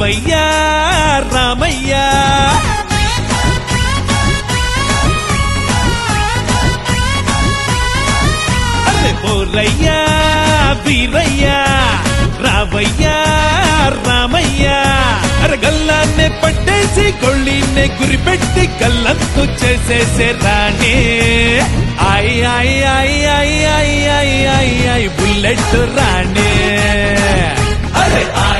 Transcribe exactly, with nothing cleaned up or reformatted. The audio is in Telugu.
ராமையா ராமையா போரையா வீரையா ராமையா ராமையா గల్లాన్నే పట్టేసి కొళ్ళీనే గురిపెట్టి కళ్ళంతో చేసేసే రాణే ఆయ్ ఆయ్ ఆయ్ ఆయ్ ఆయ్ ఆయ్ ఆయ్ ఆయ్ బుల్లెట్ రాణే అరే